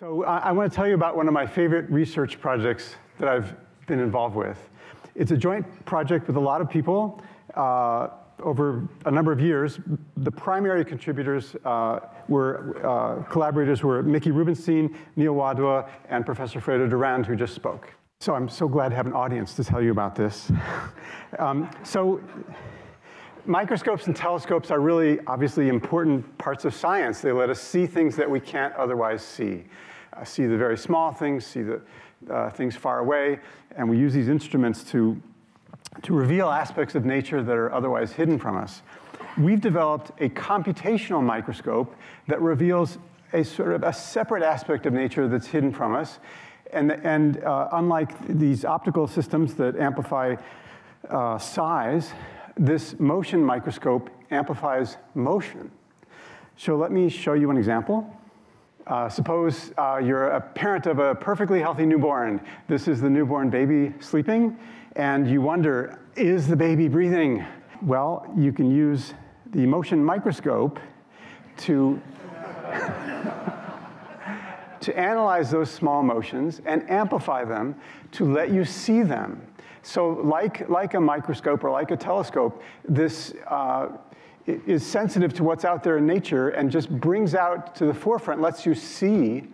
So I want to tell you about one of my favorite research projects that I've been involved with. It's a joint project with a lot of people over a number of years. The primary contributors collaborators were Mickey Rubenstein, Neil Wadhwa, and Professor Fredo Durand, who just spoke. So I'm so glad to have an audience to tell you about this. So microscopes and telescopes are really obviously important parts of science. They let us see things that we can't otherwise see. See the very small things, see the things far away, and we use these instruments to reveal aspects of nature that are otherwise hidden from us. We've developed a computational microscope that reveals a sort of a separate aspect of nature that's hidden from us. And unlike these optical systems that amplify size, this motion microscope amplifies motion. So let me show you an example. Suppose you're a parent of a perfectly healthy newborn. This is the newborn baby sleeping, and you wonder, is the baby breathing? Well, you can use the motion microscope to to analyze those small motions and amplify them to let you see them. So like a microscope or like a telescope, this is sensitive to what's out there in nature and just brings out to the forefront, lets you see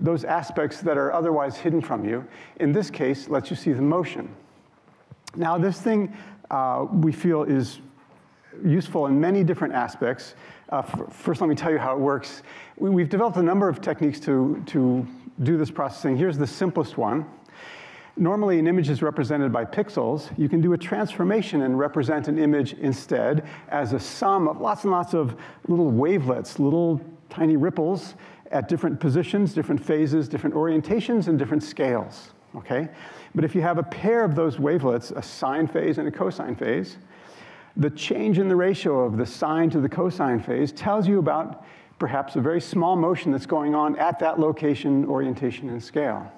those aspects that are otherwise hidden from you. In this case, lets you see the motion. Now, this thing we feel is useful in many different aspects. First, let me tell you how it works. We've developed a number of techniques to do this processing. Here's the simplest one. Normally, an image is represented by pixels. You can do a transformation and represent an image instead as a sum of lots and lots of little wavelets, little tiny ripples at different positions, different phases, different orientations, and different scales. Okay? But if you have a pair of those wavelets, a sine phase and a cosine phase, the change in the ratio of the sine to the cosine phase tells you about perhaps a very small motion that's going on at that location, orientation, and scale.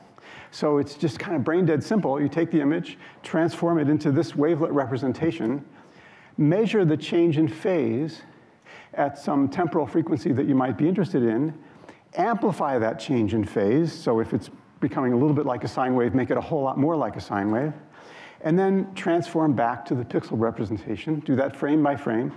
So it's just kind of brain dead simple. You take the image, transform it into this wavelet representation, measure the change in phase at some temporal frequency that you might be interested in, amplify that change in phase. So if it's becoming a little bit like a sine wave, make it a whole lot more like a sine wave. And then transform back to the pixel representation, do that frame by frame,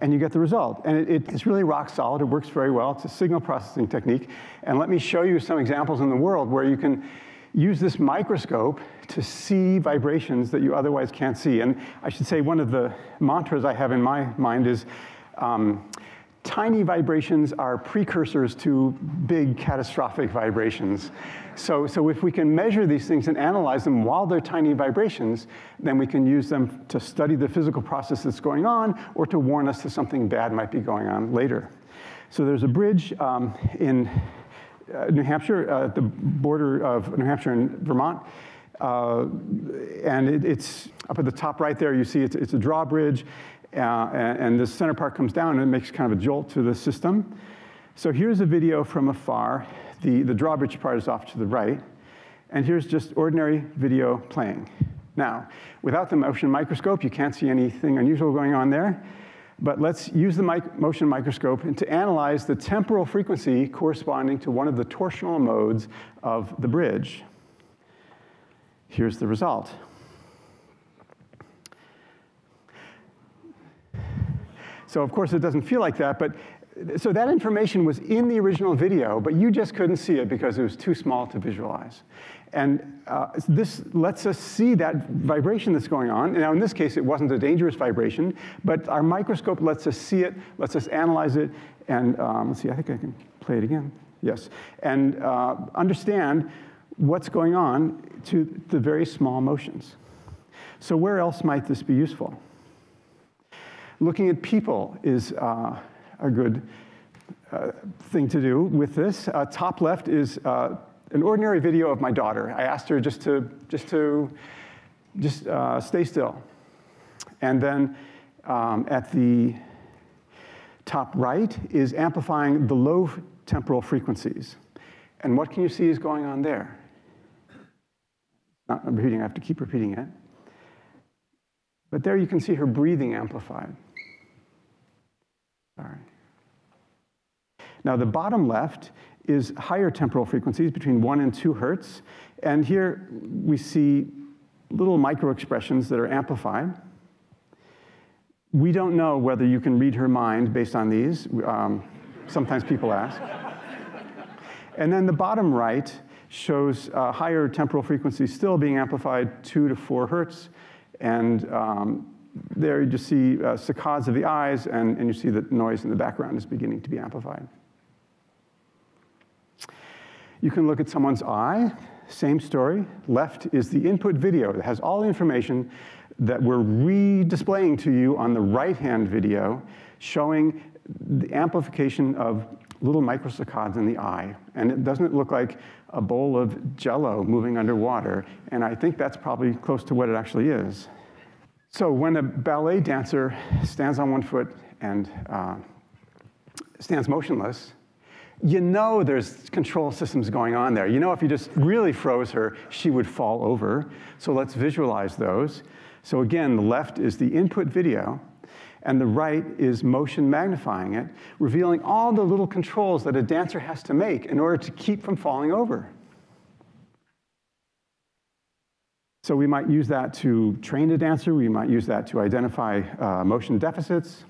and you get the result. And it's really rock solid. It works very well. It's a signal processing technique. And let me show you some examples in the world where you can use this microscope to see vibrations that you otherwise can't see. And I should say one of the mantras I have in my mind is tiny vibrations are precursors to big catastrophic vibrations. So if we can measure these things and analyze them while they're tiny vibrations, then we can use them to study the physical process that's going on or to warn us that something bad might be going on later. So there's a bridge in New Hampshire, at the border of New Hampshire and Vermont. And it's up at the top right there. You see it's a drawbridge. And the center part comes down, and it makes kind of a jolt to the system. So here's a video from afar. The drawbridge part is off to the right. And here's just ordinary video playing. Now, without the motion microscope, you can't see anything unusual going on there. But let's use the motion microscope to analyze the temporal frequency corresponding to one of the torsional modes of the bridge. Here's the result. So of course, it doesn't feel like that. But so that information was in the original video, but you just couldn't see it because it was too small to visualize. And this lets us see that vibration that's going on. Now, in this case, it wasn't a dangerous vibration, but our microscope lets us see it, lets us analyze it, and let's see, I think I can play it again. Yes, and understand what's going on to the very small motions. So where else might this be useful? Looking at people is a good thing to do with this. Top left is an ordinary video of my daughter. I asked her just to stay still. And then at the top right is amplifying the low temporal frequencies. And what can you see is going on there? Not repeating, I have to keep repeating it. But there you can see her breathing amplified. Now, the bottom left is higher temporal frequencies, between 1 and 2 hertz. And here we see little microexpressions that are amplified. We don't know whether you can read her mind based on these. Sometimes people ask. And then the bottom right shows higher temporal frequencies still being amplified 2 to 4 hertz. And there you just see saccades of the eyes, and you see that noise in the background is beginning to be amplified. You can look at someone's eye, same story. Left is the input video that has all the information that we're re-displaying to you on the right-hand video, showing the amplification of little microsaccades in the eye. And doesn't it look like a bowl of Jell-O moving underwater? And I think that's probably close to what it actually is. So when a ballet dancer stands on one foot and stands motionless, you know there's control systems going on there. You know if you just really froze her, she would fall over. So let's visualize those. So again, the left is the input video, and the right is motion magnifying it, revealing all the little controls that a dancer has to make in order to keep from falling over. So we might use that to train a dancer. We might use that to identify motion deficits.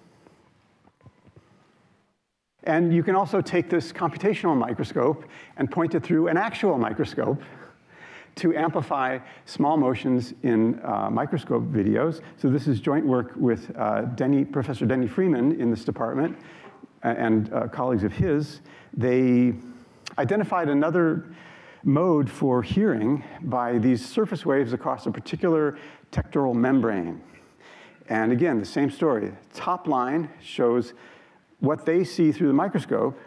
And you can also take this computational microscope and point it through an actual microscope to amplify small motions in microscope videos. So this is joint work with Professor Denny Freeman in this department and colleagues of his. They identified another mode for hearing by these surface waves across a particular tectoral membrane. And again, the same story. Top line shows what they see through the microscope.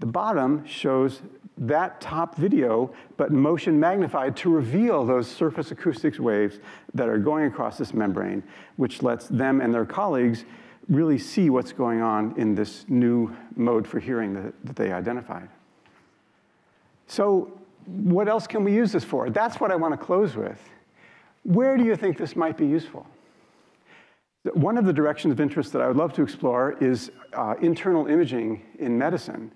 The bottom shows that top video, but motion magnified to reveal those surface acoustics waves that are going across this membrane, which lets them and their colleagues really see what's going on in this new mode for hearing that they identified. So what else can we use this for? That's what I want to close with. Where do you think this might be useful? One of the directions of interest that I would love to explore is internal imaging in medicine.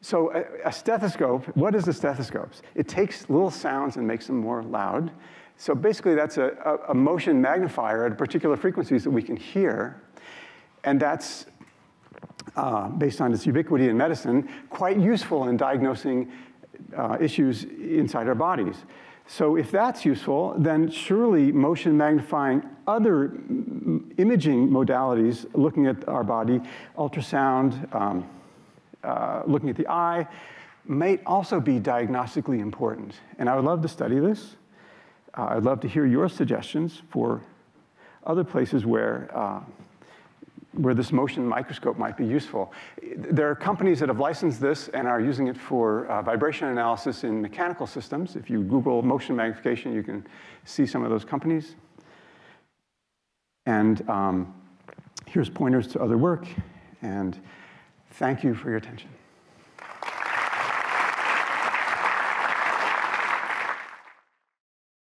So a stethoscope, what is a stethoscope? It takes little sounds and makes them more loud. So basically that's a motion magnifier at particular frequencies that we can hear. And that's, based on its ubiquity in medicine, quite useful in diagnosing issues inside our bodies. So if that's useful, then surely motion magnifying other imaging modalities, looking at our body, ultrasound, looking at the eye, might also be diagnostically important. And I would love to study this. I'd love to hear your suggestions for other places where this motion microscope might be useful. There are companies that have licensed this and are using it for vibration analysis in mechanical systems. If you Google motion magnification, you can see some of those companies. And here's pointers to other work. And thank you for your attention.